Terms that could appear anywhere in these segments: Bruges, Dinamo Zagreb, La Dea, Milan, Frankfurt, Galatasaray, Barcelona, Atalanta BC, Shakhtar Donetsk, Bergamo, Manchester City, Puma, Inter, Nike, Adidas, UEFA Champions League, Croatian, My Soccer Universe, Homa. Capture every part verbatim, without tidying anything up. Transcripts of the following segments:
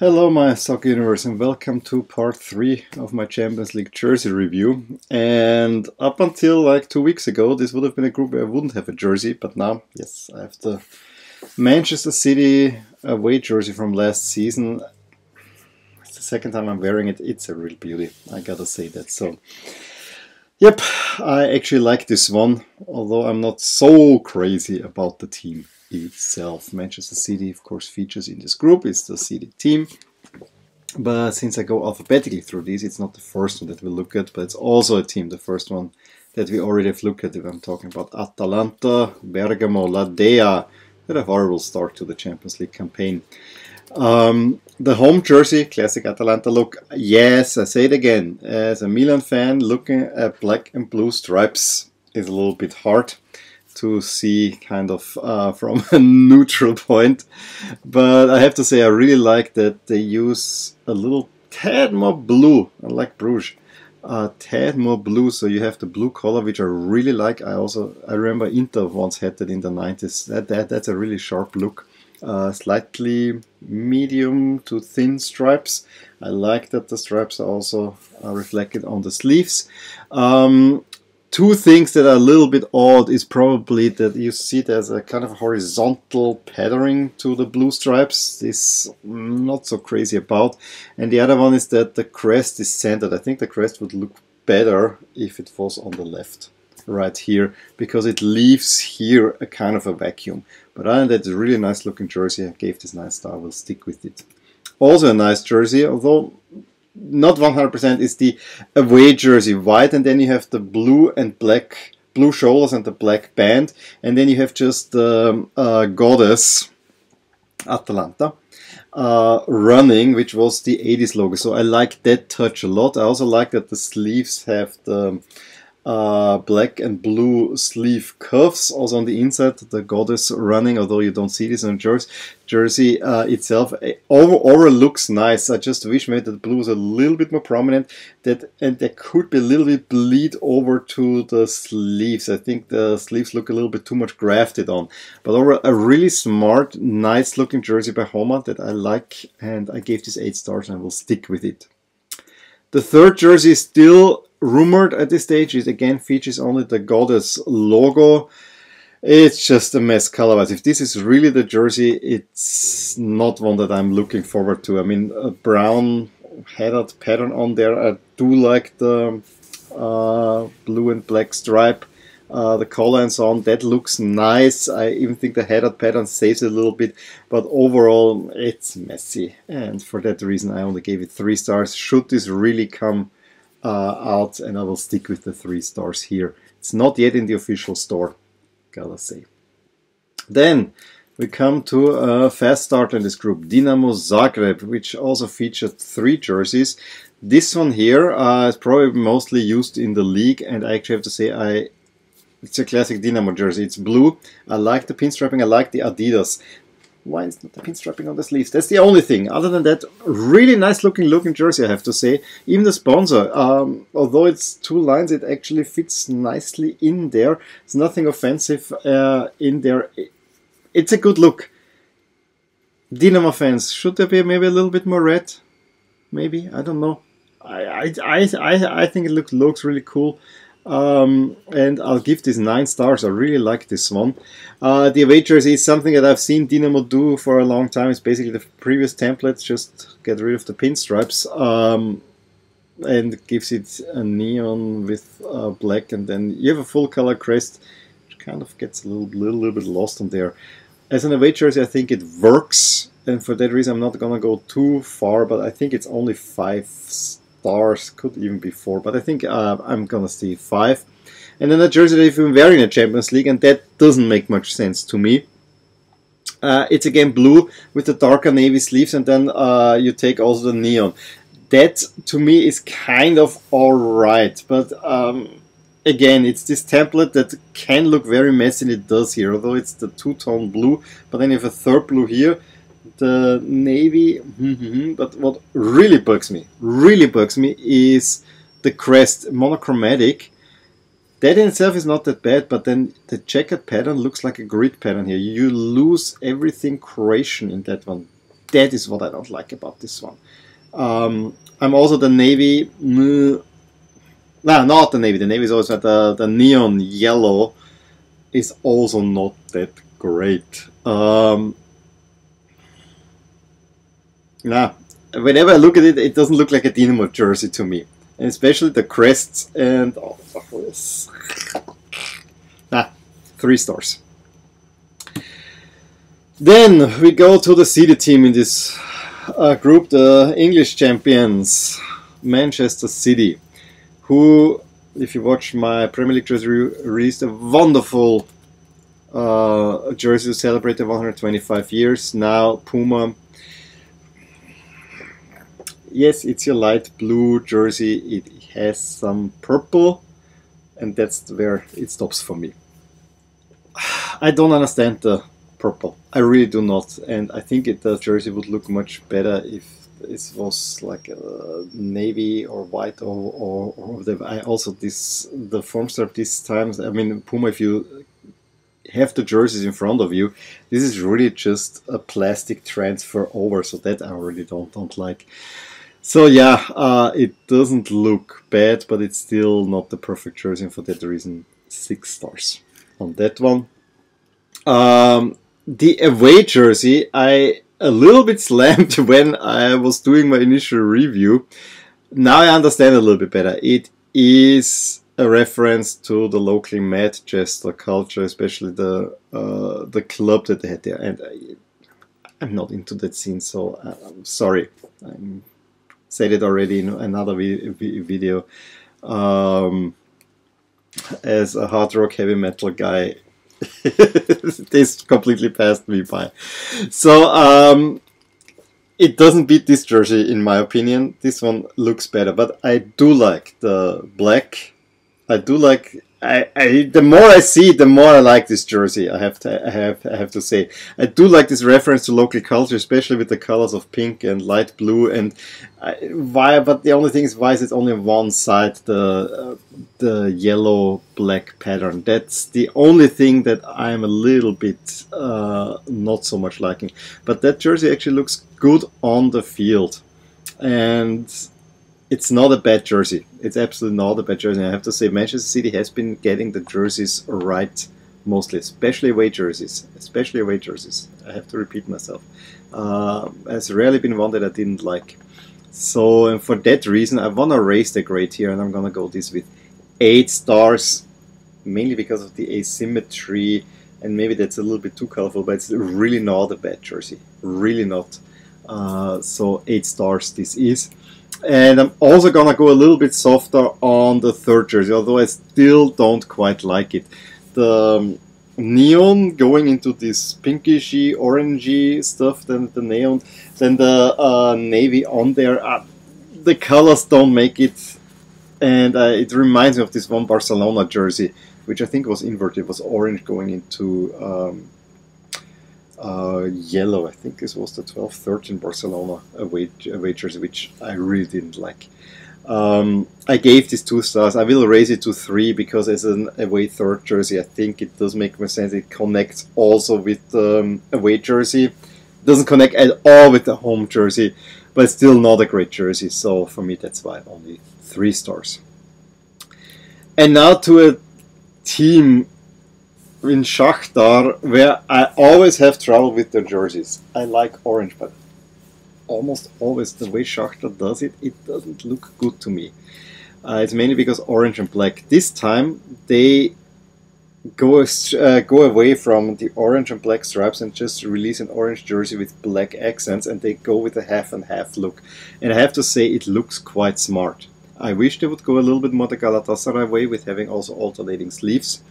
Hello My Soccer Universe, and welcome to part three of my Champions League jersey review. And up until like two weeks ago, this would have been a group where I wouldn't have a jersey, but now, yes, I have the Manchester City away jersey from last season. It's the second time I'm wearing it. It's a real beauty, I gotta say that. So, yep, I actually like this one, although I'm not so crazy about the team itself. Manchester City, of course, features in this group. It's the City team. But since I go alphabetically through these, it's not the first one that we look at, but it's also a team, the first one that we already have looked at. If I'm talking about Atalanta, Bergamo, La Dea, that have a horrible start to the Champions League campaign. Um, the home jersey, classic Atalanta look. Yes, I say it again. As a Milan fan, looking at black and blue stripes is a little bit hard to see kind of uh, from a neutral point, but I have to say I really like that they use a little tad more blue, unlike Bruges, a tad more blue, so you have the blue color, which I really like. I also, I remember Inter once had that in the nineties, that, that, that's a really sharp look, uh, slightly medium to thin stripes. I like that the stripes are also uh, reflected on the sleeves. Um, Two things that are a little bit odd is probably that you see there's a kind of horizontal patterning to the blue stripes. This I'm not so crazy about. And the other one is that the crest is centered. I think the crest would look better if it was on the left, right here, because it leaves here a kind of a vacuum. But other than that, it's a really nice looking jersey. I gave this nice star, we'll stick with it. Also a nice jersey, although not one hundred percent is the away jersey white, and then you have the blue and black, blue shoulders and the black band, and then you have just the um, uh, goddess Atalanta uh, running, which was the eighties logo. So I like that touch a lot. I also like that the sleeves have the uh, black and blue sleeve cuffs. Also on the inside, the goddess running, although you don't see this on jersey. Jersey uh, itself overall looks nice. I just wish maybe that the blue was a little bit more prominent, that and there could be a little bit bleed over to the sleeves. I think the sleeves look a little bit too much grafted on. But overall, a really smart, nice looking jersey by Homa that I like, and I gave this eight stars and I will stick with it. The third jersey is still rumored at this stage. It again features only the goddess logo. It's just a mess color-wise. If this is really the jersey, it's not one that I'm looking forward to. I mean, a brown headed pattern on there. I do like the uh, blue and black stripe, uh, the collar and so on. That looks nice. I even think the headed pattern saves it a little bit. But overall, it's messy. And for that reason, I only gave it three stars. Should this really come uh, out, and I will stick with the three stars here. It's not yet in the official store, gotta say. Then we come to a fast starter in this group, Dinamo Zagreb, which also featured three jerseys. This one here uh, is probably mostly used in the league, and I actually have to say I it's a classic Dinamo jersey. It's blue. I like the pinstriping. I like the Adidas. Why is not the pinstriping on the sleeves? That's the only thing. Other than that, really nice looking looking jersey, I have to say. Even the sponsor, um, although it's two lines, it actually fits nicely in there. There's nothing offensive uh, in there. It's a good look. Dinamo fans, should there be maybe a little bit more red? Maybe, I don't know. I, I, I, I think it look, looks really cool. Um, and I'll give this nine stars. I really like this one. Uh, the away jersey is something that I've seen Dinamo do for a long time. It's basically the previous templates, just get rid of the pinstripes, um, and gives it a neon with uh, black, and then you have a full color crest, which kind of gets a little, little, little bit lost on there. As an away jersey, I think it works, and for that reason I'm not gonna go too far, but I think it's only five stars. Stars could even be four, but I think uh, I'm gonna see five. And then a jersey that you've been wearing in the Champions League, and that doesn't make much sense to me. Uh, it's again blue with the darker navy sleeves, and then uh, you take also the neon. That to me is kind of alright, but um, again, it's this template that can look very messy, and it does here, although it's the two-tone blue, but then you have a third blue here. The navy, mm-hmm. But what really bugs me, really bugs me is the crest, monochromatic. That in itself is not that bad, but then the checkered pattern looks like a grid pattern here. You lose everything Croatian in that one. that is what I don't like about this one. Um, I'm also the navy. Mm, no, not the navy. The navy is always not the, the neon yellow is also not that great. Um, nah, whenever I look at it, it doesn't look like a Dinamo jersey to me, and especially the crests and oh, fuck this. Nah, three stars. Then we go to the city team in this uh, group, the English champions, Manchester City, who, if you watch my Premier League jersey, released a wonderful uh, jersey to celebrate the one hundred twenty-five years. Now Puma, yes, it's your light blue jersey, it has some purple, and that's where it stops for me. I don't understand the purple. I really do not, and I think it, the jersey would look much better if it was like a navy or white or, or, or the, I also this the form start these times. I mean, Puma, if you have the jerseys in front of you, this is really just a plastic transfer over, so that I really don't don't like. So yeah, uh, it doesn't look bad, but it's still not the perfect jersey, and for that reason, six stars on that one. Um, The away jersey, I a little bit slammed when I was doing my initial review. Now I understand a little bit better. It is a reference to the locally Manchester culture, especially the uh, the club that they had there. And I, I'm not into that scene, so I'm sorry. I said it already in another video. Um, as a hard rock heavy metal guy, this completely passed me by. So um, it doesn't beat this jersey in my opinion. This one looks better, but I do like the black. I do like. I, I the more I see, the more I like this jersey. I have to. I have. I have to say. I do like this reference to local culture, especially with the colors of pink and light blue. And I, why? But the only thing is, why is it only on one side? The uh, the yellow black pattern. That's the only thing that I'm a little bit uh, not so much liking. But that jersey actually looks good on the field, and it's not a bad jersey. It's absolutely not a bad jersey. I have to say, Manchester City has been getting the jerseys right mostly, especially away jerseys. Especially away jerseys. I have to repeat myself. Uh, there's rarely been one that I didn't like. So, and for that reason, I want to raise the grade here, and I'm going to go this with eight stars, mainly because of the asymmetry, and maybe that's a little bit too colorful, but it's really not a bad jersey. Really not. Uh, so, eight stars this is. And I'm also gonna go a little bit softer on the third jersey, although I still don't quite like it. The neon going into this pinkishy, orangey stuff, then the neon, then the uh, navy on there. Uh, the colors don't make it, and uh, it reminds me of this one Barcelona jersey, which I think was inverted. It was orange going into um, Uh, yellow. I think this was the twelve thirteen Barcelona away, away jersey, which I really didn't like. Um, I gave this two stars. I will raise it to three because as an away third jersey, I think it does make more sense. It connects also with the um, away jersey. It doesn't connect at all with the home jersey, but it's still not a great jersey. So for me, that's why only three stars. And now to a team in Shakhtar, where I always have trouble with their jerseys. I like orange, but almost always the way Shakhtar does it, it doesn't look good to me. Uh, it's mainly because orange and black. This time they go uh, go away from the orange and black stripes and just release an orange jersey with black accents, and they go with a half and half look. And I have to say, it looks quite smart. I wish they would go a little bit more the Galatasaray way with having also alternating sleeves.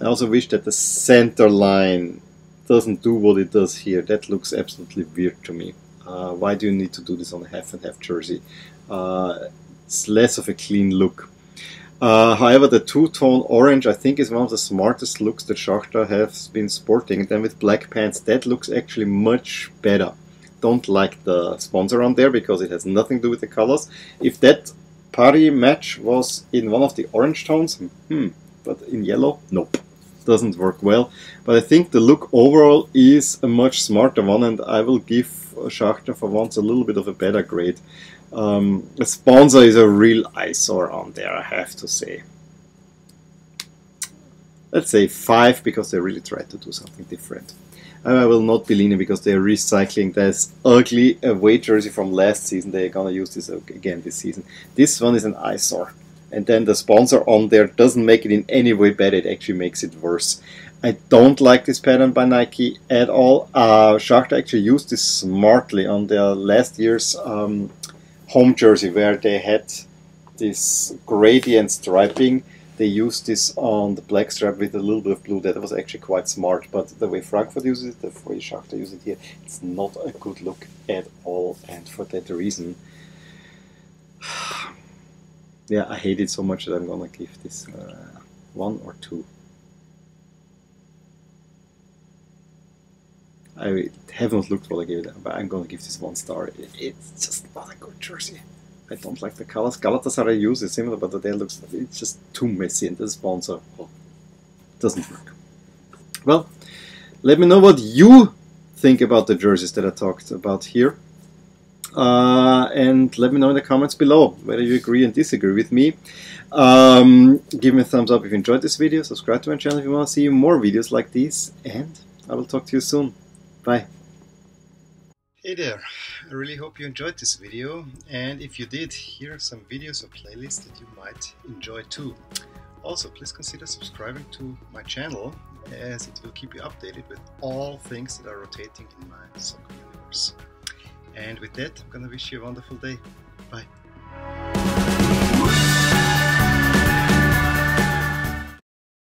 I also wish that the center line doesn't do what it does here. That looks absolutely weird to me. Uh, why do you need to do this on a half and half jersey? Uh, it's less of a clean look. Uh, however, the two-tone orange I think is one of the smartest looks that Shakhtar has been sporting. Then with black pants, that looks actually much better. Don't like the sponsor on there because it has nothing to do with the colors. If that party match was in one of the orange tones, hmm, but in yellow, nope, doesn't work well. But I think the look overall is a much smarter one, and I will give Shakhtar for once a little bit of a better grade. Um, the sponsor is a real eyesore on there, I have to say. Let's say five, because they really tried to do something different. And I will not be leaning because they're recycling this ugly away jersey from last season. They're gonna use this again this season. This one is an eyesore. And then the sponsor on there doesn't make it in any way better, it actually makes it worse. I don't like this pattern by Nike at all. Uh, Shakhtar actually used this smartly on their last year's um, home jersey, where they had this gradient striping. They used this on the black strap with a little bit of blue. That was actually quite smart, but the way Frankfurt uses it, the way Shakhtar uses it here, it's not a good look at all, and for that reason, yeah, I hate it so much that I'm gonna give this uh, one or two. I haven't looked what I gave it, but I'm gonna give this one star. It's just not a good jersey. I don't like the colors. Galatasaray uses similar, but the day looks, it's just too messy, and the sponsor oh, doesn't work. Well, let me know what you think about the jerseys that I talked about here. Uh, and let me know in the comments below whether you agree and disagree with me. Um, give me a thumbs up if you enjoyed this video, subscribe to my channel if you want to see more videos like these, and I will talk to you soon. Bye. Hey there, I really hope you enjoyed this video, and if you did, here are some videos or playlists that you might enjoy too. Also, please consider subscribing to my channel, as it will keep you updated with all things that are rotating in my soccer universe. And with that, I'm gonna wish you a wonderful day. Bye.